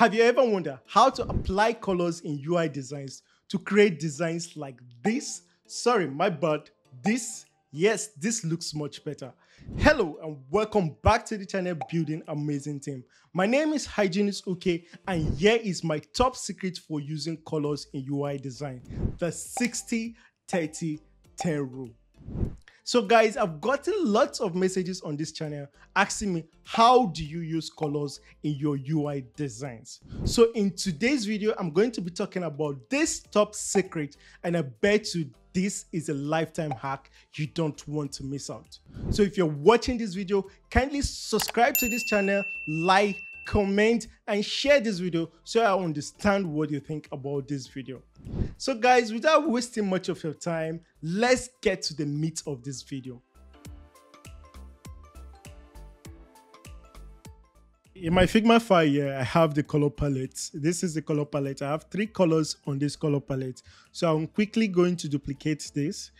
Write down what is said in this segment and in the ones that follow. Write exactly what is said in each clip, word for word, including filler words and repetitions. Have you ever wondered how to apply colors in U I designs to create designs like this? Sorry, my bad. This, yes, this looks much better. Hello and welcome back to the channel Building Amazing Team. My name is Hyginus Ukeh and here is my top secret for using colors in U I design, the sixty thirty ten rule. So guys, I've gotten lots of messages on this channel asking me, how do you use colors in your U I designs? So in today's video, I'm going to be talking about this top secret, and I bet you this is a lifetime hack you don't want to miss out. So if you're watching this video, kindly subscribe to this channel, like, comment and share this video so I understand what you think about this video. So guys, without wasting much of your time, let's get to the meat of this video. In my Figma file here, I have the color palette. This is the color palette. I have three colors on this color palette. So I'm quickly going to duplicate this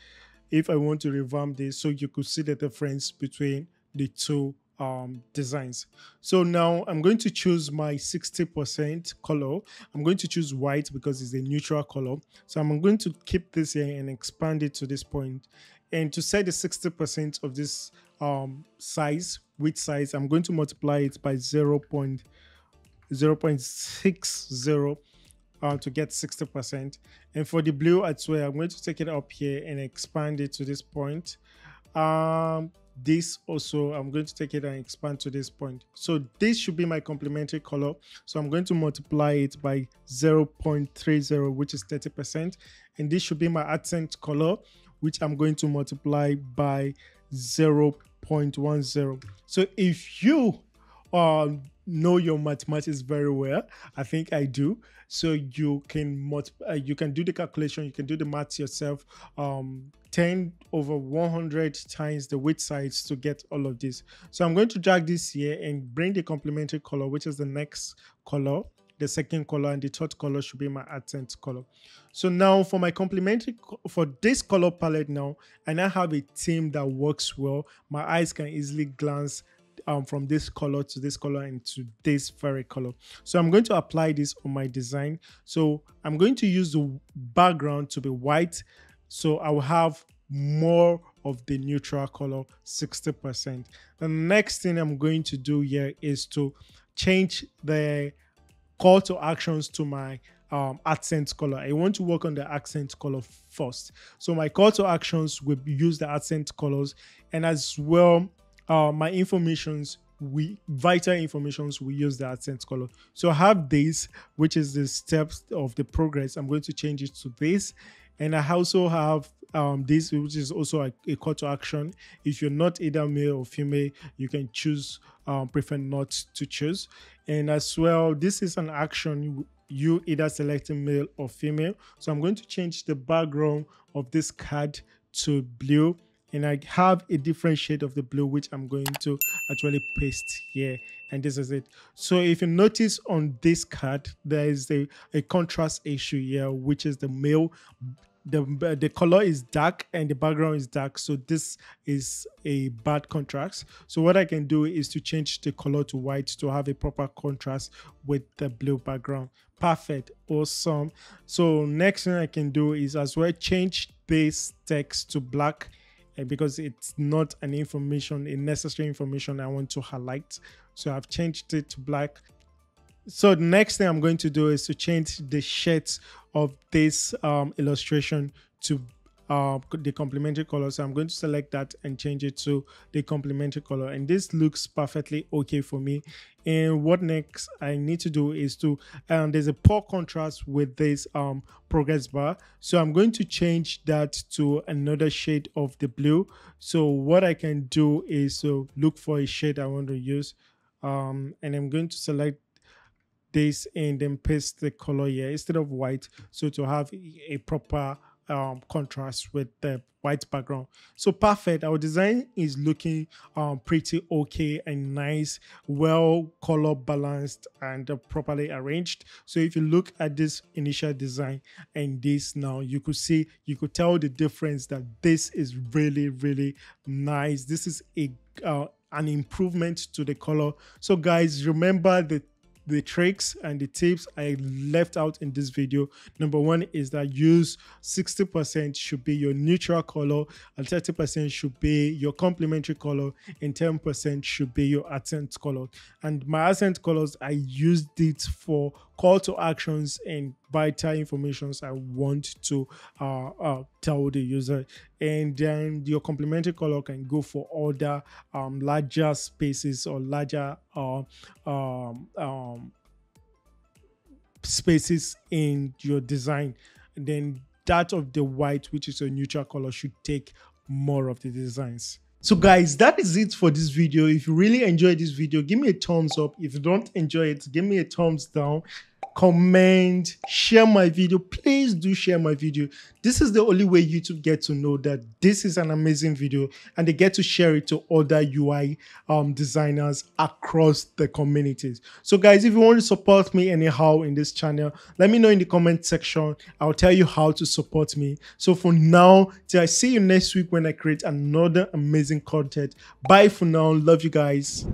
if I want to revamp this so you could see the difference between the two Um, designs. So now I'm going to choose my sixty percent color. I'm going to choose white because it's a neutral color. So I'm going to keep this here and expand it to this point. And to set the sixty percent of this um, size, width size, I'm going to multiply it by zero point zero six zero uh, to get sixty percent. And for the blue as well, I'm going to take it up here and expand it to this point. Um, This also, I'm going to take it and expand to this point. So this should be my complementary color. So I'm going to multiply it by zero point three zero, which is thirty percent. And this should be my accent color, which I'm going to multiply by zero point one zero. So if you um, know your mathematics very well, I think I do. So you can uh, you can do the calculation, you can do the math yourself. Um, ten over one hundred times the width size to get all of this. So I'm going to drag this here and bring the complementary color, which is the next color, the second color, and the third color should be my accent color. So now for my complementary, for this color palette now, I now have a theme that works well. My eyes can easily glance Um, from this color to this color and to this very color. So I'm going to apply this on my design. So I'm going to use the background to be white. So I will have more of the neutral color, sixty percent. The next thing I'm going to do here is to change the call to actions to my Um, accent color. I want to work on the accent color first. So my call to actions will use the accent colors, and as well Uh, my informations, we vital informations, we use the accent color. So I have this, which is the steps of the progress. I'm going to change it to this. And I also have um, this, which is also a, a call to action. If you're not either male or female, you can choose, um, prefer not to choose. And as well, this is an action, you either selecting male or female. So I'm going to change the background of this card to blue. And I have a different shade of the blue, which I'm going to actually paste here. And this is it. So if you notice on this card, there is a, a contrast issue here, which is the male. The, the color is dark and the background is dark. So this is a bad contrast. So what I can do is to change the color to white to have a proper contrast with the blue background. Perfect. Awesome. So next thing I can do is as well change this text to black, because it's not an information, a necessary information I want to highlight. So I've changed it to black. So the next thing I'm going to do is to change the shades of this um, illustration to uh, the complementary color. So I'm going to select that and change it to the complementary color. And this looks perfectly okay for me. And what next I need to do is to, and um, there's a poor contrast with this um, progress bar. So I'm going to change that to another shade of the blue. So what I can do is to look for a shade I want to use. Um, and I'm going to select this and then paste the color here instead of white. So to have a proper Um, contrast with the white background. So perfect. Our design is looking um, pretty okay and nice, well color balanced and uh, properly arranged. So if you look at this initial design and this now, you could see, you could tell the difference that this is really, really nice. This is a uh, an improvement to the color. So guys, remember the the tricks and the tips I left out in this video. Number one is that use sixty percent should be your neutral color, and thirty percent should be your complementary color, and ten percent should be your accent color. And my accent colors, I used it for call to actions and vital informations I want to uh, uh, tell the user. And then your complementary color can go for other um, larger spaces or larger uh, um, um, spaces in your design. And then that of the white, which is a neutral color, should take more of the designs. So guys, that is it for this video. If you really enjoyed this video, give me a thumbs up. If you don't enjoy it, give me a thumbs down. Comment, share my video. Please do share my video. This is the only way YouTube gets to know that this is an amazing video, and they get to share it to other U I um, designers across the communities. So guys, if you want to support me anyhow in this channel, let me know in the comment section. I'll tell you how to support me. So for now, till I see you next week when I create another amazing content. Bye for now. Love you guys.